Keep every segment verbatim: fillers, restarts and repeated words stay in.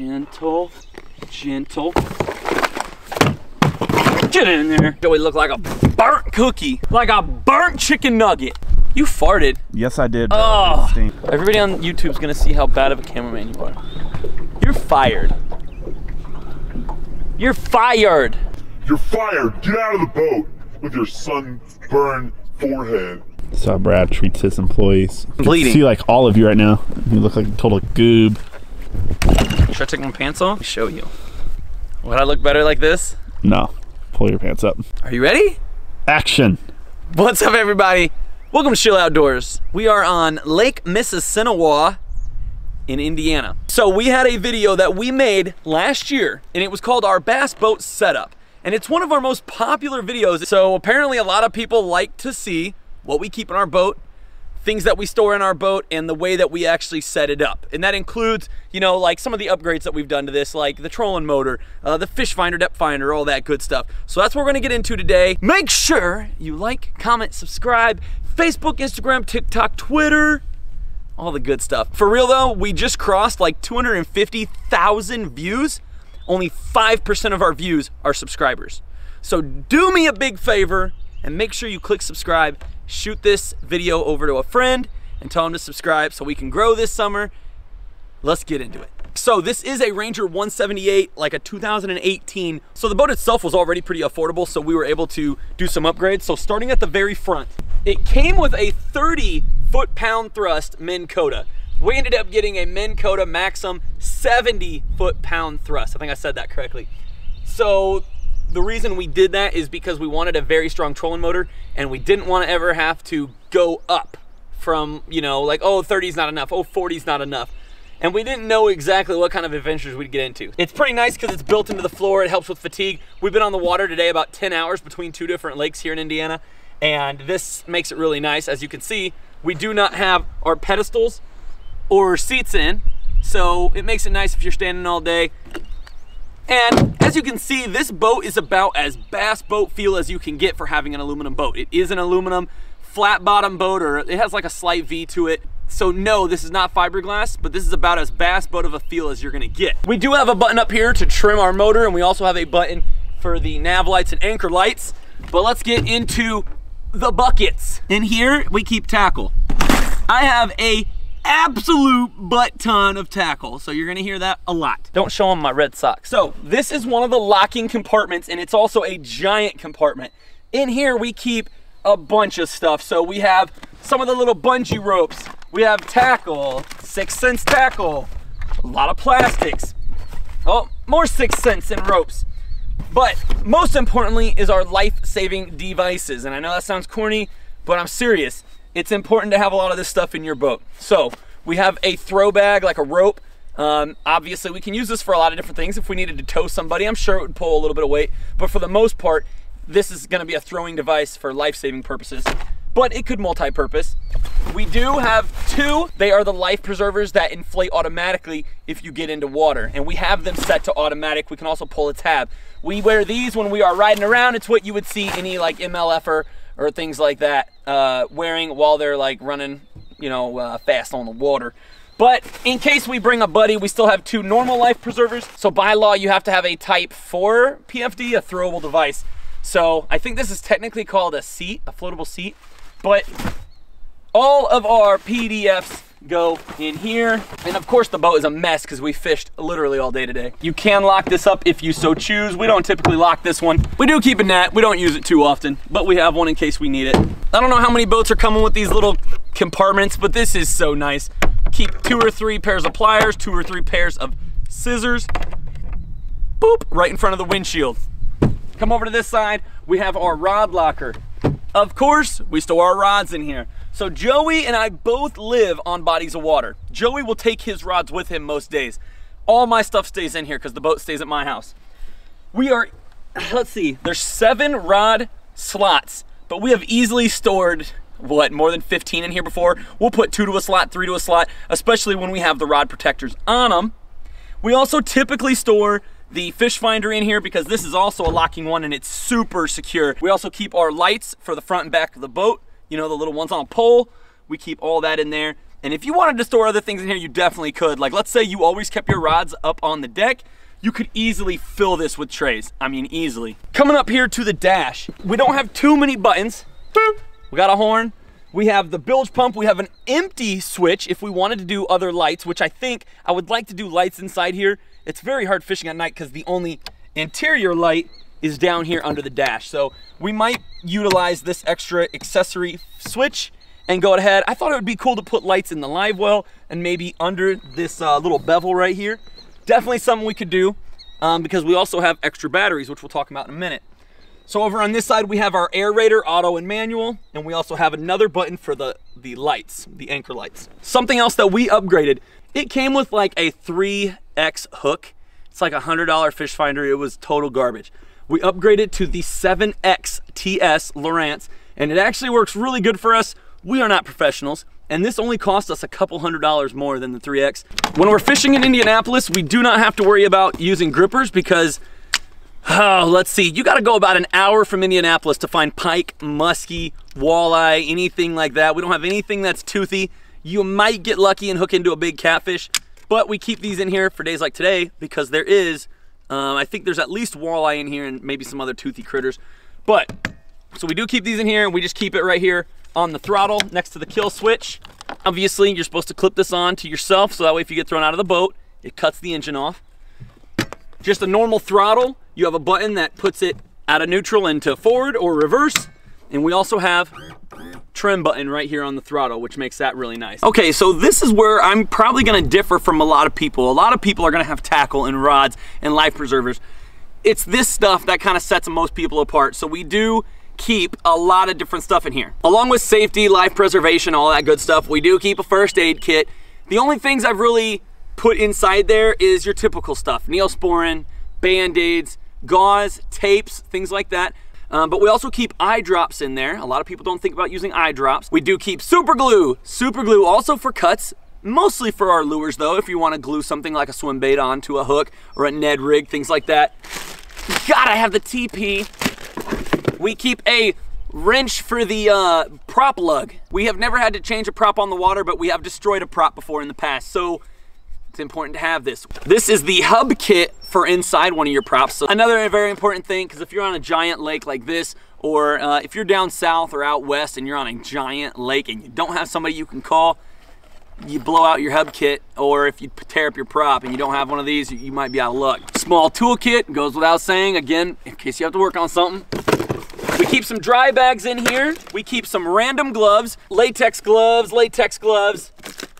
Gentle, gentle. Get in there. Joey looked like a burnt cookie, like a burnt chicken nugget. You farted. Yes, I did. Oh. Everybody on YouTube's gonna see how bad of a cameraman you are. You're fired. You're fired. You're fired. Get out of the boat with your sunburned forehead. That's how Brad treats his employees. Bleeding. See, like all of you right now. You look like a total goob. Should I take my pants off? Let me show you. Would I look better like this? No. Pull your pants up. Are you ready? Action. What's up, everybody? Welcome to Shield Outdoors. We are on Lake Mississinewa in Indiana. So we had a video that we made last year, and it was called our bass boat setup. And it's one of our most popular videos. So apparently a lot of people like to see what we keep in our boat, things that we store in our boat, and the way that we actually set it up. And that includes, you know, like some of the upgrades that we've done to this, like the trolling motor, uh, the fish finder, depth finder, all that good stuff. So that's what we're gonna get into today. Make sure you like, comment, subscribe, Facebook, Instagram, TikTok, Twitter, all the good stuff. For real though, we just crossed like two hundred fifty thousand views. Only five percent of our views are subscribers. So do me a big favor and make sure you click subscribe. Shoot this video over to a friend and tell them to subscribe so we can grow this summer. Let's get into it. So this is a Ranger one seventy-eight, like a two thousand eighteen. So the boat itself was already pretty affordable, so we were able to do some upgrades. So starting at the very front, it came with a thirty foot pound thrust Minn Kota. We ended up getting a Minn Kota Maxxum seventy foot pound thrust. I think I said that correctly. So the reason we did that is because we wanted a very strong trolling motor and we didn't want to ever have to go up from, you know, like, oh, thirty's not enough, oh, forty's not enough. And we didn't know exactly what kind of adventures we'd get into. It's pretty nice because it's built into the floor. It helps with fatigue. We've been on the water today about ten hours between two different lakes here in Indiana, and this makes it really nice. As you can see, we do not have our pedestals or seats in, so it makes it nice if you're standing all day. And as you can see, this boat is about as bass boat feel as you can get for having an aluminum boat. It is an aluminum flat bottom boat, or it has like a slight V to it. So no, this is not fiberglass, but this is about as bass boat of a feel as you're gonna get. We do have a button up here to trim our motor, and we also have a button for the nav lights and anchor lights. But let's get into the buckets. In here, we keep tackle. I have a absolute butt ton of tackle, so you're gonna hear that a lot. Don't show them my red socks. So this is one of the locking compartments, and it's also a giant compartment. In here, we keep a bunch of stuff. So we have some of the little bungee ropes. We have tackle, Sixth Sense tackle, a lot of plastics. Oh, more Sixth Sense and ropes. But most importantly is our life-saving devices. And I know that sounds corny, but I'm serious. It's important to have a lot of this stuff in your boat. So we have a throw bag, like a rope. Um, obviously, we can use this for a lot of different things. If we needed to tow somebody, I'm sure it would pull a little bit of weight. But for the most part, this is gonna be a throwing device for life-saving purposes, but it could multi-purpose. We do have two. They are the life preservers that inflate automatically if you get into water, and we have them set to automatic. We can also pull a tab. We wear these when we are riding around. It's what you would see any like M L F-er or things like that uh, wearing while they're like running, you know, uh, fast on the water. But in case we bring a buddy, we still have two normal life preservers. So by law, you have to have a type four P F D, a throwable device. So I think this is technically called a seat, a floatable seat. But all of our P D Fs go in here. And of course the boat is a mess because we fished literally all day today. You can lock this up if you so choose. We don't typically lock this one. We do keep a net. We don't use it too often, but we have one in case we need it. I don't know how many boats are coming with these little compartments, but this is so nice. Keep two or three pairs of pliers, two or three pairs of scissors, boop, right in front of the windshield. Come over to this side, we have our rod locker. Of course, we store our rods in here. So Joey and I both live on bodies of water. Joey will take his rods with him most days. All my stuff stays in here because the boat stays at my house. We are, let's see, there's seven rod slots, but we have easily stored, what, more than fifteen in here before. We'll put two to a slot, three to a slot, especially when we have the rod protectors on them. We also typically store the fish finder in here because this is also a locking one and it's super secure. We also keep our lights for the front and back of the boat, you know, the little ones on a pole. We keep all that in there. And if you wanted to store other things in here, you definitely could. Like, let's say you always kept your rods up on the deck, you could easily fill this with trays. I mean, easily. Coming up here to the dash, we don't have too many buttons. We got a horn. We have the bilge pump. We have an empty switch if we wanted to do other lights, which I think I would like to do lights inside here. It's very hard fishing at night because the only interior light is down here under the dash. So we might utilize this extra accessory switch and go ahead. I thought it would be cool to put lights in the live well and maybe under this uh, little bevel right here. Definitely something we could do um, because we also have extra batteries, which we'll talk about in a minute. So over on this side, we have our aerator, auto and manual, and we also have another button for the, the lights, the anchor lights. Something else that we upgraded, it came with like a three X hook. It's like a one hundred dollar fish finder. It was total garbage. We upgraded to the seven X T S Lowrance, and it actually works really good for us. We are not professionals, and this only cost us a couple hundred dollars more than the three X. When we're fishing in Indianapolis, we do not have to worry about using grippers because oh, let's see, you gotta go about an hour from Indianapolis to find pike, muskie, walleye, anything like that. We don't have anything that's toothy. You might get lucky and hook into a big catfish, but we keep these in here for days like today because there is, um, I think there's at least walleye in here and maybe some other toothy critters. But, so we do keep these in here, and we just keep it right here on the throttle next to the kill switch. Obviously, you're supposed to clip this on to yourself, so that way if you get thrown out of the boat, it cuts the engine off. Just a normal throttle. You have a button that puts it out of neutral into forward or reverse. And we also have trim button right here on the throttle, which makes that really nice. Okay, so this is where I'm probably gonna differ from a lot of people. A lot of people are gonna have tackle and rods and life preservers. It's this stuff that kind of sets most people apart. So we do keep a lot of different stuff in here. Along with safety, life preservation, all that good stuff, we do keep a first aid kit. The only things I've really put inside there is your typical stuff, Neosporin, Band-Aids, gauze, tapes, things like that. Um, but we also keep eye drops in there. A lot of people don't think about using eye drops. We do keep super glue, super glue also for cuts, mostly for our lures though, if you wanna glue something like a swim bait onto a hook or a Ned rig, things like that. God, I have the T P. We keep a wrench for the uh, prop lug. We have never had to change a prop on the water, but we have destroyed a prop before in the past. So it's important to have this. This is the hub kit for inside one of your props. So another very important thing, because if you're on a giant lake like this, or uh, if you're down south or out west and you're on a giant lake and you don't have somebody you can call, you blow out your hub kit, or if you tear up your prop and you don't have one of these, you might be out of luck. Small tool kit, goes without saying, again, in case you have to work on something. We keep some dry bags in here. We keep some random gloves, latex gloves, latex gloves.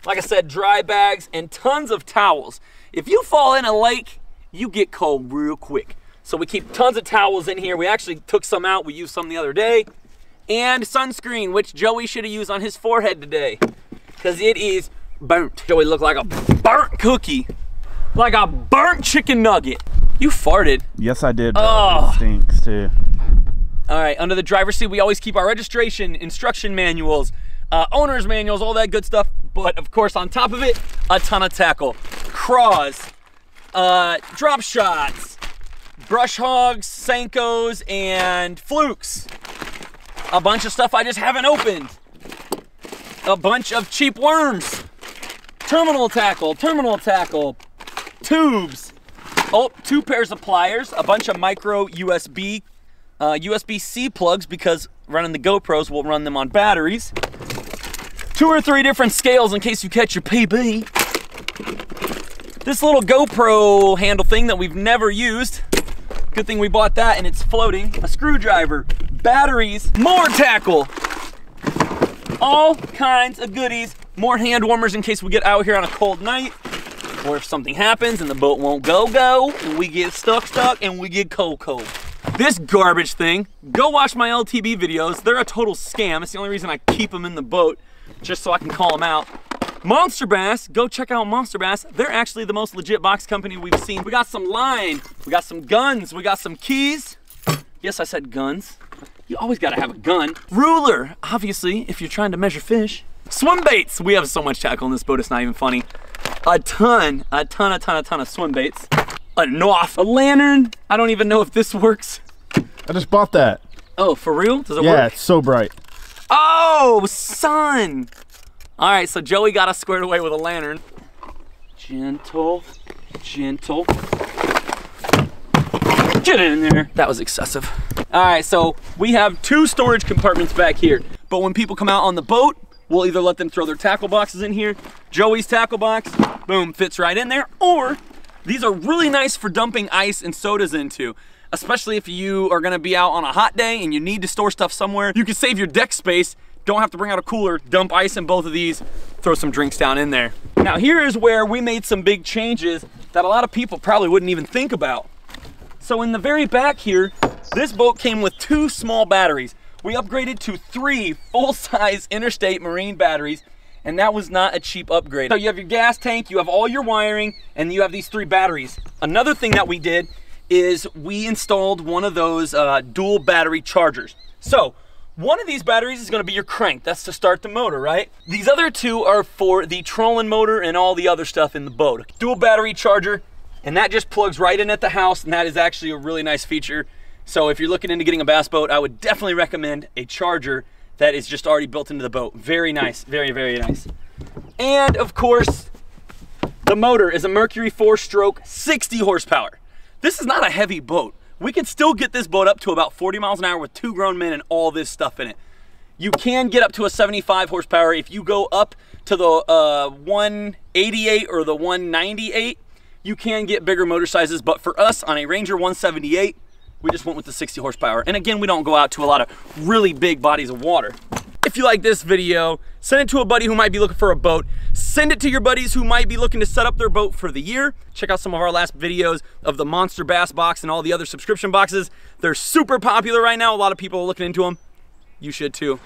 Like I said, dry bags and tons of towels. If you fall in a lake, you get cold real quick. So we keep tons of towels in here. We actually took some out. We used some the other day. And sunscreen, which Joey should have used on his forehead today because it is burnt. Joey looked like a burnt cookie, like a burnt chicken nugget. You farted. Yes, I did. Oh. It stinks too. All right, under the driver's seat, we always keep our registration, instruction manuals, uh, owner's manuals, all that good stuff. But of course, on top of it, a ton of tackle, craws, uh, drop shots, brush hogs, Sankos, and flukes. A bunch of stuff I just haven't opened. A bunch of cheap worms, terminal tackle, terminal tackle, tubes. Oh, two pairs of pliers, a bunch of micro U S B, uh, U S B C plugs because running the GoPros will run them on batteries. Two or three different scales in case you catch your P B. This little GoPro handle thing that we've never used. Good thing we bought that and it's floating. A screwdriver, batteries, more tackle. All kinds of goodies. More hand warmers in case we get out here on a cold night or if something happens and the boat won't go, go, and we get stuck, stuck, and we get cold, cold. This garbage thing, go watch my L T B videos. They're a total scam. It's the only reason I keep them in the boat. Just so I can call them out. Monster Bass, go check out Monster Bass. They're actually the most legit box company we've seen. We got some line, we got some guns, we got some keys. Yes, I said guns. You always gotta have a gun. Ruler, obviously, if you're trying to measure fish. Swim baits, we have so much tackle in this boat, it's not even funny. A ton, a ton, a ton, a ton of swim baits. A N O F, a lantern. I don't even know if this works. I just bought that. Oh, for real? Does it yeah, work? Yeah, it's so bright. Oh, sun. All right, so Joey got us squared away with a lantern. Gentle, gentle. Get in there. That was excessive. All right, so we have two storage compartments back here, but when people come out on the boat, we'll either let them throw their tackle boxes in here. Joey's tackle box, boom, fits right in there. Or these are really nice for dumping ice and sodas into, especially if you are gonna be out on a hot day and you need to store stuff somewhere. You can save your deck space, don't have to bring out a cooler, dump ice in both of these, throw some drinks down in there. Now here is where we made some big changes that a lot of people probably wouldn't even think about. So in the very back here, this boat came with two small batteries. We upgraded to three full-size Interstate Marine batteries, and that was not a cheap upgrade. So you have your gas tank, you have all your wiring, and you have these three batteries. Another thing that we did is we installed one of those uh, dual battery chargers. So one of these batteries is gonna be your crank. That's to start the motor, right? These other two are for the trolling motor and all the other stuff in the boat. Dual battery charger, and that just plugs right in at the house, and that is actually a really nice feature. So if you're looking into getting a bass boat, I would definitely recommend a charger that is just already built into the boat. Very nice, very, very nice. And of course, the motor is a Mercury Fourstroke sixty horsepower. This is not a heavy boat. We can still get this boat up to about forty miles an hour with two grown men and all this stuff in it. You can get up to a seventy-five horsepower. If you go up to the uh, one eighty-eight or the one ninety-eight, you can get bigger motor sizes, but for us on a Ranger one seventy-eight, we just went with the sixty horsepower. And again, we don't go out to a lot of really big bodies of water. If you like this video, send it to a buddy who might be looking for a boat. Send it to your buddies who might be looking to set up their boat for the year. Check out some of our last videos of the Monster Bass box and all the other subscription boxes. They're super popular right now. A lot of people are looking into them. You should too.